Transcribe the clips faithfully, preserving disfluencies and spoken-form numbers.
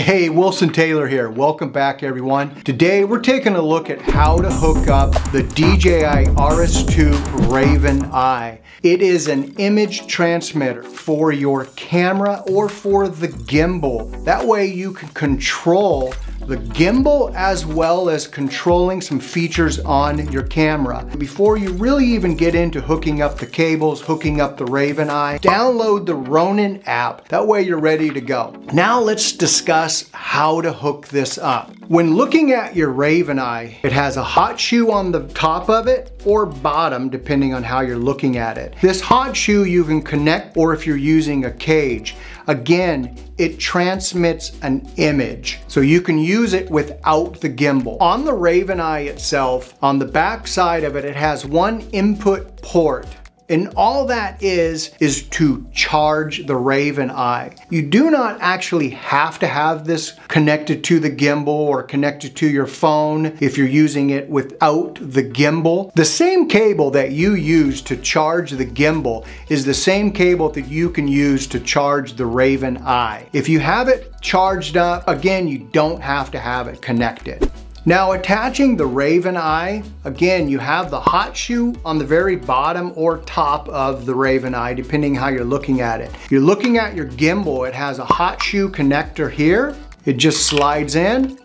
Hey, Wilson Taylor here. Welcome back, everyone. Today, we're taking a look at how to hook up the D J I R S two RavenEye. It is an image transmitter for your camera or for the gimbal. That way you can control the gimbal as well as controlling some features on your camera. Before you really even get into hooking up the cables, hooking up the RavenEye, download the Ronin app. That way you're ready to go. Now let's discuss how to hook this up. When looking at your RavenEye, it has a hot shoe on the top of it or bottom, depending on how you're looking at it. This hot shoe you can connect, or if you're using a cage. Again, it transmits an image, so you can use it without the gimbal. On the RavenEye itself, on the back side of it, it has one input port. And all that is, is to charge the RavenEye. You do not actually have to have this connected to the gimbal or connected to your phone if you're using it without the gimbal. The same cable that you use to charge the gimbal is the same cable that you can use to charge the RavenEye. If you have it charged up, again, you don't have to have it connected. Now, attaching the RavenEye, again, you have the hot shoe on the very bottom or top of the RavenEye, depending how you're looking at it. You're looking at your gimbal, it has a hot shoe connector here. It just slides in,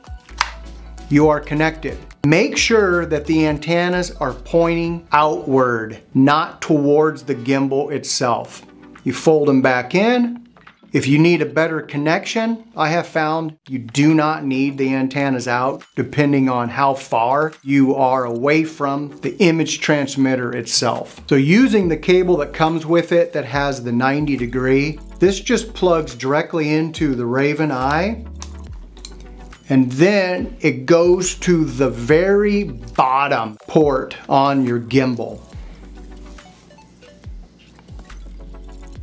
you are connected. Make sure that the antennas are pointing outward, not towards the gimbal itself. You fold them back in. If you need a better connection, I have found you do not need the antennas out, depending on how far you are away from the image transmitter itself. So using the cable that comes with it that has the ninety degree, this just plugs directly into the RavenEye, and then it goes to the very bottom port on your gimbal.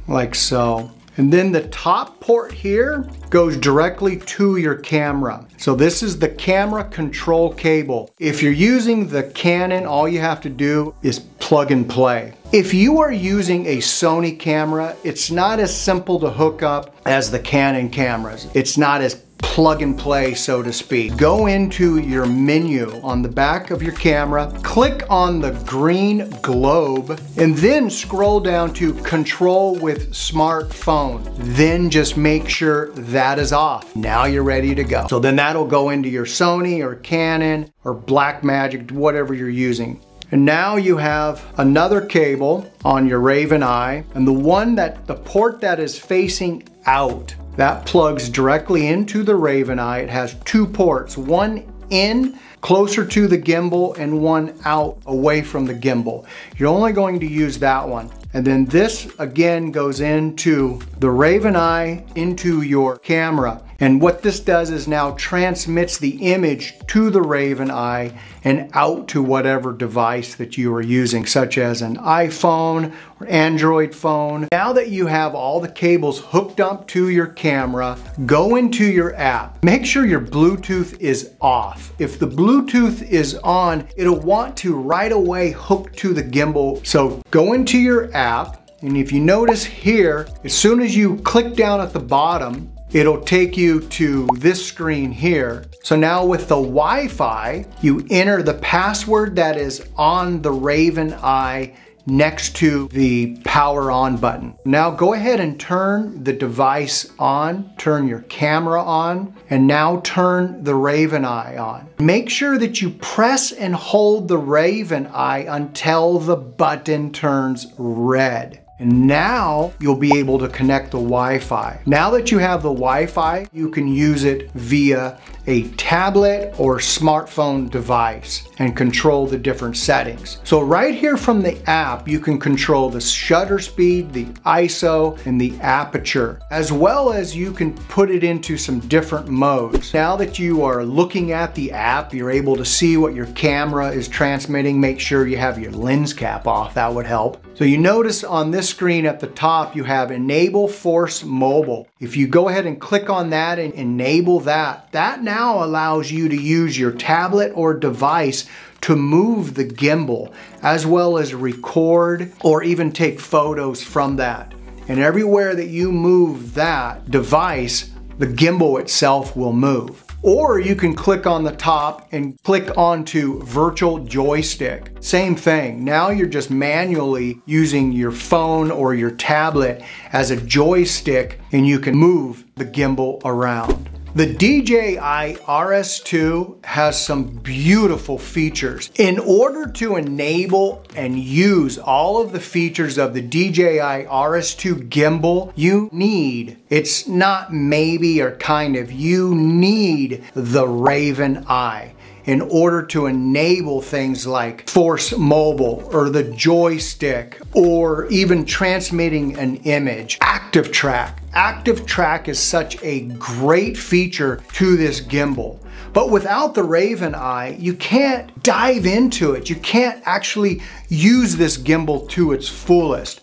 Like so. And then the top port here goes directly to your camera. So this is the camera control cable. If you're using the Canon, all you have to do is plug and play. If you are using a Sony camera, it's not as simple to hook up as the Canon cameras. It's not as plug and play, so to speak. Go into your menu on the back of your camera, click on the green globe, and then scroll down to control with smartphone. Then just make sure that is off. Now you're ready to go. So then that'll go into your Sony or Canon or Blackmagic, whatever you're using. And now you have another cable on your RavenEye, and the one that, the port that is facing out, that plugs directly into the RavenEye. It has two ports, one in closer to the gimbal and one out away from the gimbal. You're only going to use that one. And then this again goes into the RavenEye, into your camera. And what this does is now transmits the image to the RavenEye and out to whatever device that you are using, such as an iPhone or Android phone. Now that you have all the cables hooked up to your camera, go into your app. Make sure your Bluetooth is off. If the Bluetooth is on, it'll want to right away hook to the gimbal. So go into your app, and if you notice here, as soon as you click down at the bottom, it'll take you to this screen here. So now with the Wi-Fi, you enter the password that is on the RavenEye next to the power on button. Now go ahead and turn the device on, turn your camera on, and now turn the RavenEye on. Make sure that you press and hold the RavenEye until the button turns red. And now you'll be able to connect the Wi-Fi. Now that you have the Wi-Fi, you can use it via a tablet or smartphone device and control the different settings. So right here from the app, you can control the shutter speed, the I S O, and the aperture, as well as you can put it into some different modes. Now that you are looking at the app, you're able to see what your camera is transmitting. Make sure you have your lens cap off, that would help. So you notice on this screen at the top, you have Enable Force Mobile. If you go ahead and click on that and enable that, that now allows you to use your tablet or device to move the gimbal, as well as record or even take photos from that. And everywhere that you move that device, the gimbal itself will move. Or you can click on the top and click onto virtual joystick. Same thing. Now you're just manually using your phone or your tablet as a joystick, and you can move the gimbal around. The D J I R S two has some beautiful features. In order to enable and use all of the features of the D J I R S two gimbal, you need, it's not maybe or kind of, you need the RavenEye in order to enable things like Force Mobile or the joystick or even transmitting an image. Active Track. Active Track is such a great feature to this gimbal. But without the RavenEye, you can't dive into it. You can't actually use this gimbal to its fullest.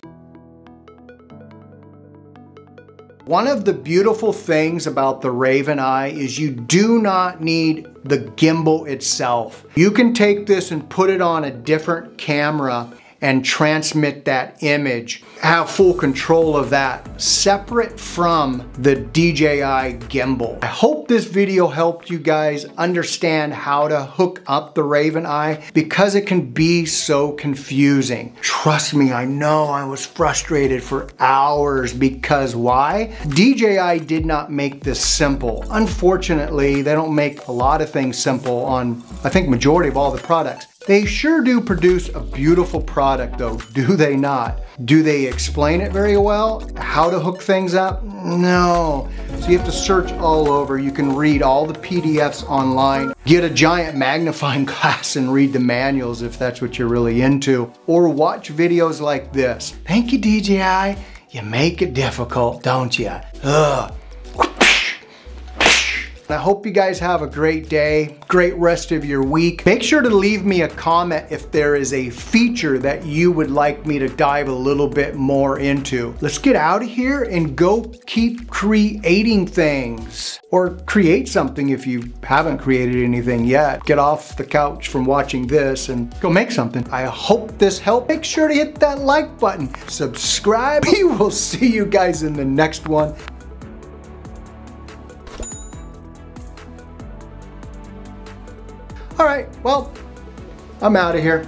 One of the beautiful things about the RavenEye is you do not need the gimbal itself. You can take this and put it on a different camera and transmit that image. Have full control of that, separate from the D J I gimbal. I hope this video helped you guys understand how to hook up the RavenEye, because it can be so confusing. Trust me, I know I was frustrated for hours, because why? D J I did not make this simple. Unfortunately, they don't make a lot of things simple on, I think, majority of all the products. They sure do produce a beautiful product though, do they not? Do they explain it very well? How to hook things up? No. So you have to search all over. You can read all the P D Fs online. Get a giant magnifying glass and read the manuals if that's what you're really into. Or watch videos like this. Thank you, D J I. You make it difficult, don't you? Ugh. I hope you guys have a great day, great rest of your week. Make sure to leave me a comment if there is a feature that you would like me to dive a little bit more into. Let's get out of here and go keep creating things, or create something if you haven't created anything yet. Get off the couch from watching this and go make something. I hope this helped. Make sure to hit that like button, subscribe. We will see you guys in the next one. All right, well, I'm out of here.